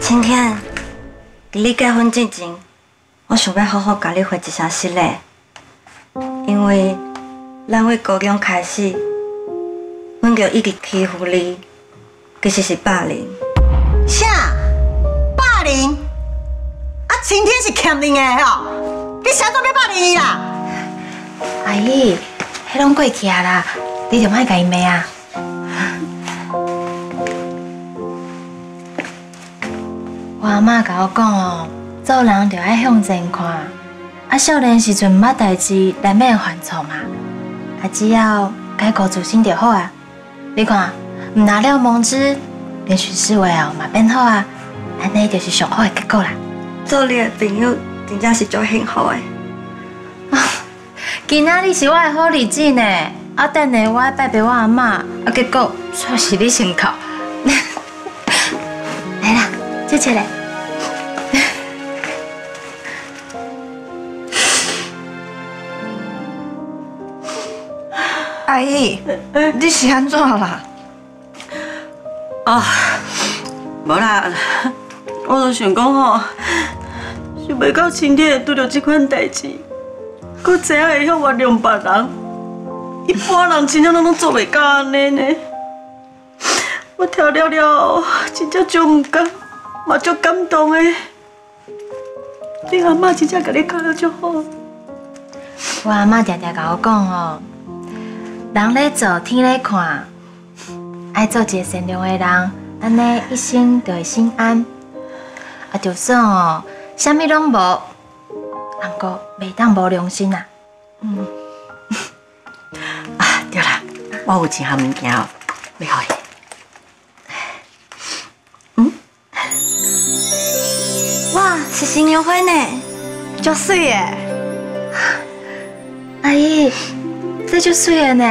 今天给你结婚之前，我想要好好甲你回一声失礼，因为咱为高中开始，阮就一直欺负你，其实是霸凌。啥？霸凌？啊，晴天是欠恁的哦，你啥做要霸凌伊啦？阿姨，迄拢过去啊啦，你就莫甲伊骂啊。 我阿嬷甲我讲哦，做人就爱向前看，啊，少年时阵毋捌代志，难免犯错嘛。啊，只要改过自新就好啊。你看，毋拿了蒙之，连许世伟哦嘛变好啊，安尼就是上好的结果啦。做你的朋友真正是足幸福的。今仔日是我的好日子呢，啊，等下我拜别我阿嬷，啊，结果却是你先哭。来啦，坐起来。 阿姨，你是安怎啦？哦，无啦，我就想讲吼，想袂到晴天会拄着这款代志，佫真会晓原谅别人，一般人真正拢做袂到安尼呢。我听了了，真正足唔甘，嘛足感动的。你阿嬷真正甲你教了足好。我阿嬷常常甲我讲哦。 人咧做，天咧看，爱做一个善良的人，安尼一生就会心安。啊，就算哦，啥物拢无，人个袂当无良心啊。嗯。啊，对啦，我有一项物件哦，要互你。嗯。哇，是新娘花呢，足水诶。阿姨。 这就水的呢，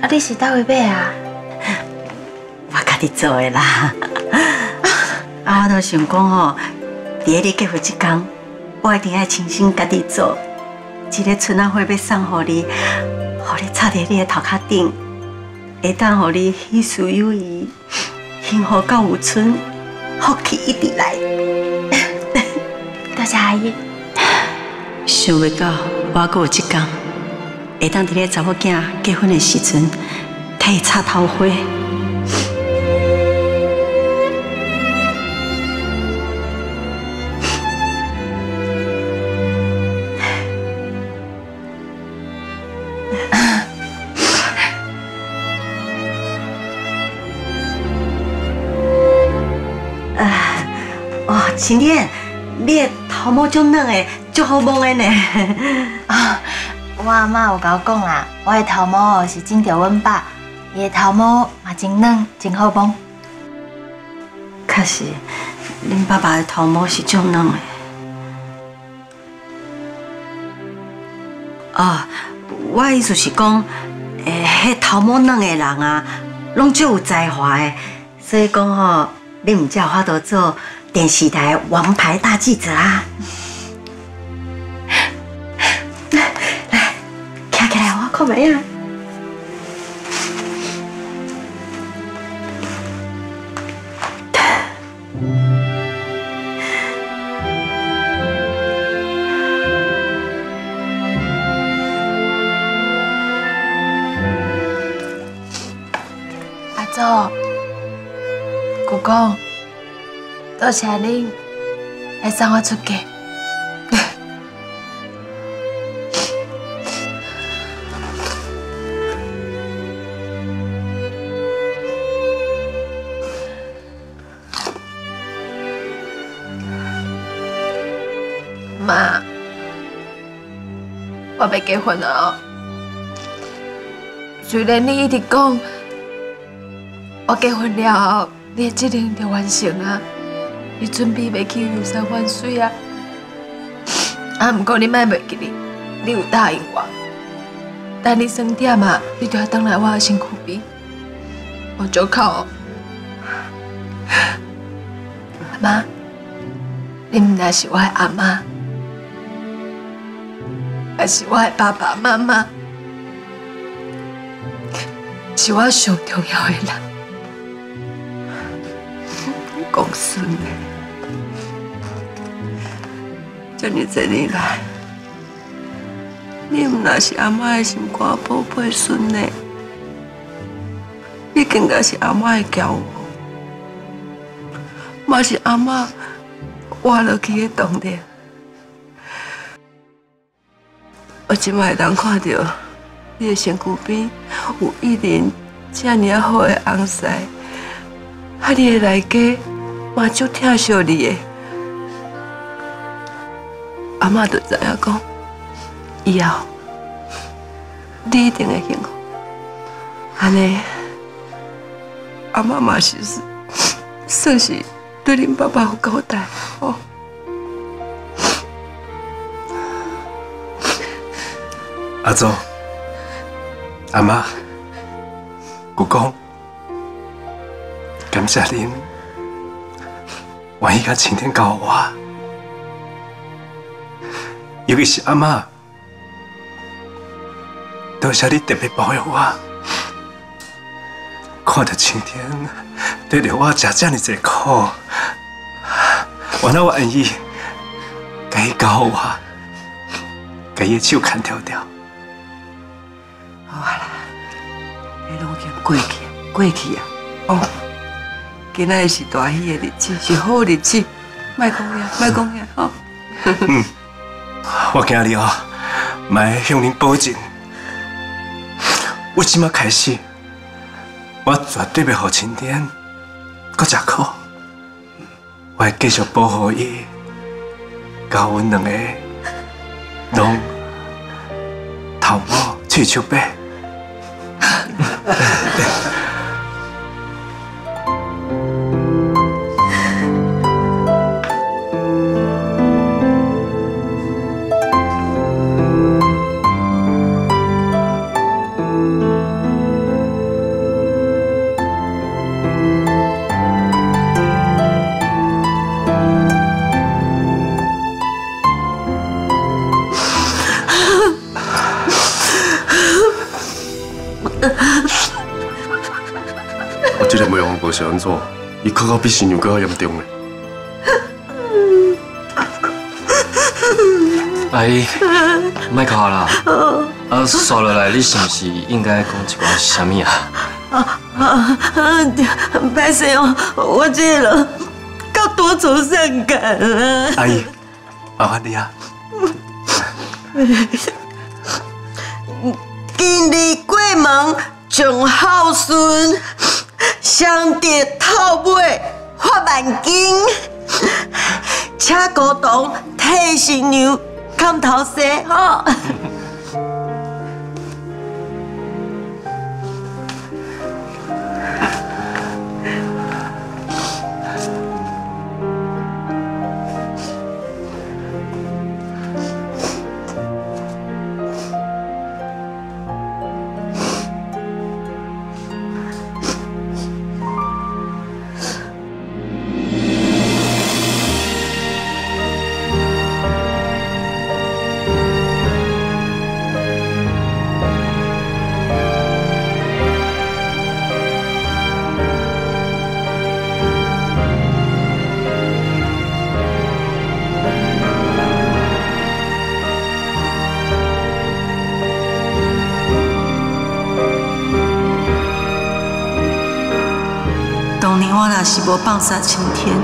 啊！你是倒位买啊？我家己做的啦。啊，我都想讲吼，第一日结婚这天，我一定要亲身家己做。一个春仔花要送互你，互你插在你的头壳顶，会当互你喜事有余，幸福到有春，福气一直来。多谢阿姨。想袂到我阁有这天。 会当伫咧查某囝结婚的时阵，替伊插头花。晴天，你的头毛足嫩诶，足好摸诶呢。啊。 我阿嬷有甲我讲啦，我的头毛哦是真着阮爸，伊的头毛嘛真软，真好摸。确实，恁爸爸的头毛是足软的。哦，我的意思是讲，迄头毛软的人啊，拢足有才华的，所以讲吼，你毋才有法度做电视台王牌大记者啊。 看没啊？阿祖，姑姑，多谢你来送我出嫁。 妈，我要结婚了。虽然你一直讲我结婚了后，你的责任就完成啊，你准备要去游山玩水啊。啊，不过你莫袂记哩，你有答应我，等你算点啊，你就要倒来我的身躯边。我就靠。阿妈，你唔但是我的阿妈。 也是我的爸爸妈妈，是我上重要的人。公司的，遮尔侪年来，你毋那是阿嬷的心肝宝贝孙呢，你更加是阿嬷的骄傲，嘛是阿嬷活落去的动力。我即摆当看到你的身躯边有依林遮尔好的翁婿。 啊！你的来家嘛，足疼惜你的。阿嬷就知影讲，以后你一定会幸福。安尼，阿嬷嘛是算是对恁爸爸有交代哦。阿祖，阿嬷，姑公。 感谢您，愿意甲青天教我，尤其是阿嬷，多谢你特别保佑我。看到青天对着我吃这么多苦，原来我愿意甲伊教我，甲伊的手牵条条。好啊啦，迄拢已经过去，过去啊，哦。 今仔是大喜的日子，是好日子，卖讲呀，卖讲呀，吼！嗯，我今日哦，卖向您保证，我即马开始，我绝对袂让晴天搁吃苦，我会继续保护伊，甲阮两个拢头毛喙手白。是安怎？伊哭到比新娘更加严重嘞！阿姨，莫哭啦！啊，坐落来，你是不是应该讲一寡啥物啊？歹势哦，我这人较多愁善感啊。阿姨，麻烦你啊！今日过门上孝顺。 上得头尾发万金，请姑堂替新娘砍头洗吼。是无放杀青天，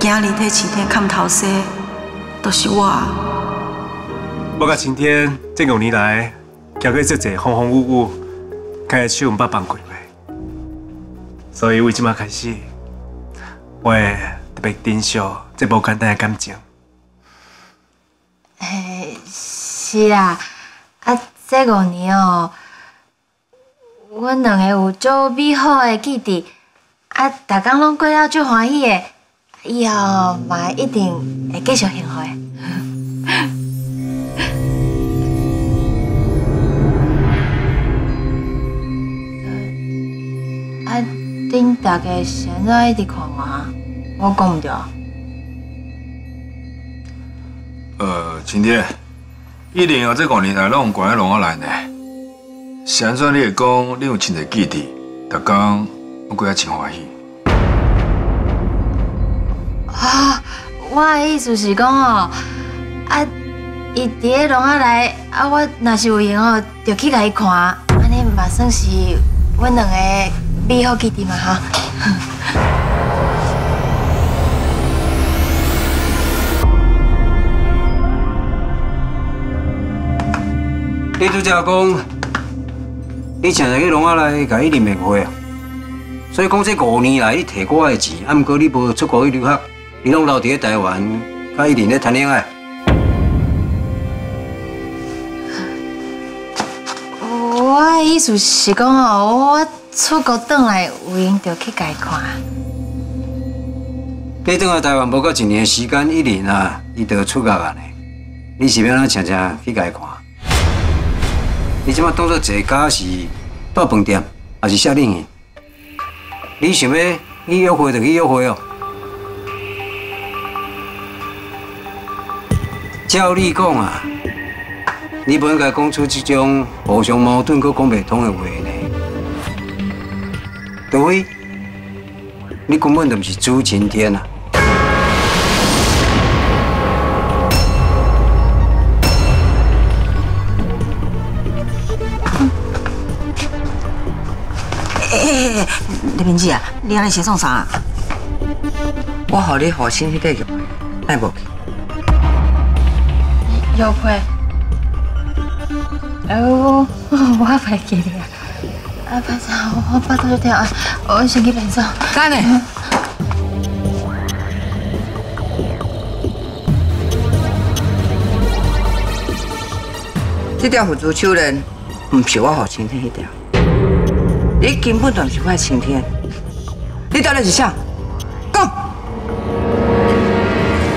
今日替青天砍头生，都是我。我甲青天这五年来，行过真侪风风雨雨，家的手毋捌放过袂。所以为即马开始，我会特别珍惜这无简单的感情。是啦，啊，这五年哦，阮两个有足美好的记忆。 啊，大家拢过了足欢喜的，以后嘛一定会继续幸福的。啊，恁大家现在一直看我，我讲唔对。晴天，一定啊，这五年来拢关喺笼仔内呢。先算你会讲，你有真侪记忆，大家。 我过来真欢喜。哦，我的意思是讲哦，啊，伊伫咧笼仔内，啊，我若是有闲哦，就去甲伊看，安尼嘛算是阮两个美好基地嘛哈。你拄则讲，你常常去笼仔内甲伊啉个话啊，所以讲这5年来你摕我的钱，啊，毋过你无出国去留学。 你拢留伫咧台湾，甲伊连咧谈恋爱。我的意思是讲哦，我出国转来有闲就去家看。你转来台湾无到1年时间，伊连啊，伊就出国啊呢。你是要哪常常去家看？你即马当作坐家是住饭店，还是夏令营？你想要去约会就去约会哦。 照你讲啊，你不应该讲出这种互相矛盾、搁讲不通的话呢。除非你根本就不是朱晴天啊！哎，丽萍姐啊，你安尼先创啥？我互你好心去解决，爱无去？ 有亏，我袂记得啊！啊，班长，我巴肚就痛啊，我先去便所。干呢？这条佛珠手链唔是我好晴天迄条，你根本就唔是我晴天，你到底是啥？讲。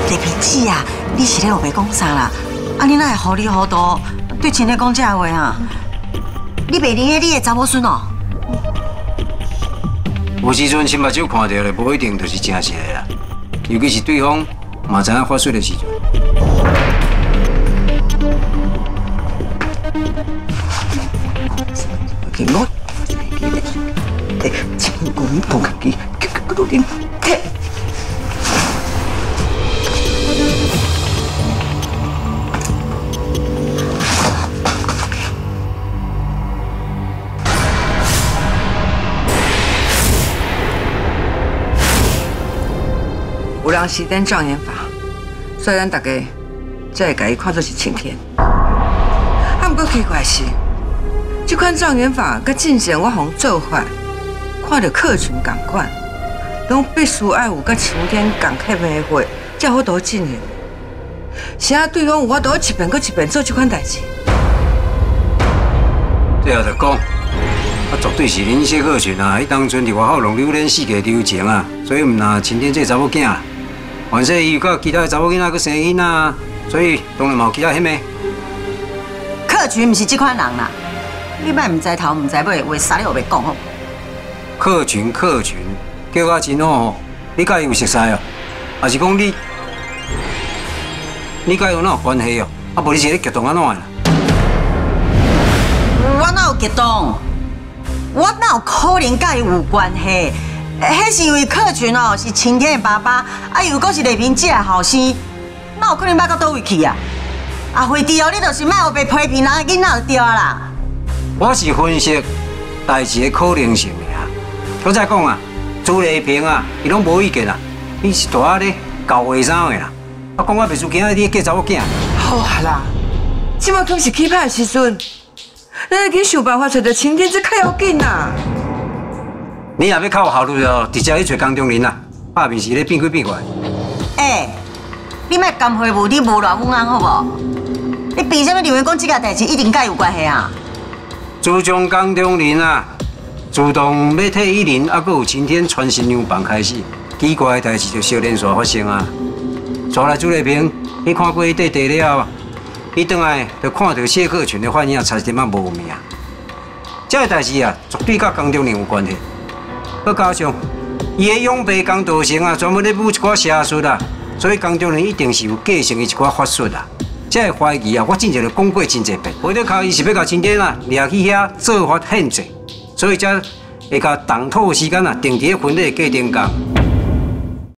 丽萍姐啊，你是咧后边讲啥啦？ 啊！你哪会糊里糊涂对亲戚讲这话啊？你袂认得你的查某孙哦？有时阵亲目睭看到的，无一定就是真实的啦。尤其是对方嘛知影发水的时阵。我，真恐怖个，个都点。 有人施展障眼法，所以咱大家才会把伊看作是晴天。啊，不过奇怪是，这款障眼法甲之前我方做法，看到客群同款，拢必须要有甲晴天同级的货，才好多进行。是啊，对方有法度一遍搁一遍做这款代志。最后就讲，啊，绝对是恁些客群啊，伊当初伫外口弄流连四界流情啊，所以唔拿晴天这查某囝。 反正伊有甲其他查某囡仔去生囡仔，所以当然嘛有其他迄个。客群唔是这款人啦，你莫唔知头唔知尾，话啥你后袂讲好。客群，叫我真好哦。你甲伊有熟识哦，还是讲你甲伊有哪有关系哦？啊，无你是咧激动安怎啦？我哪有激动？我哪有可能甲伊有关系？ 迄是因为客群哦是晴天的爸爸，啊又搁是丽萍姐的后生，那有可能要到倒位去啊？啊，非得哦，你就是莫有被批评人的囡仔就对啊啦。我是分析代志的可能性尔，我再讲啊，朱丽萍啊，伊拢无意见啊，伊是大咧搞卫生的啦。我讲我袂输今仔日嫁查某囝。好啦，即马可是起歹的时阵，咱要去想办法找到晴天，这较要紧啦。 你若要较有效率哦，直接去找江中林啦，拍面是咧变鬼变怪。哎，你莫干回无你无赖阮翁好无？你凭什么认为讲这件代志一定甲伊有关系啊？自从江中林啊，自动要退伊林，啊，佫有晴天穿新娘房开始，奇怪的代志就小连续发生啊。带来朱丽萍，你看过伊块地了？伊倒来就看到谢克群的反应差一点仔无命。这个代志啊，绝对甲江中林有关系。 佮加上，伊个养爸江道成啊，专门咧舞一寡邪术啦，所以江中人一定是有继承伊一寡法术啦。即个怀疑啊，我之前就讲过真侪遍，回到靠伊是要甲晴天啊掠去遐做法限制，所以才会甲同土时间啊定伫咧婚礼过程工。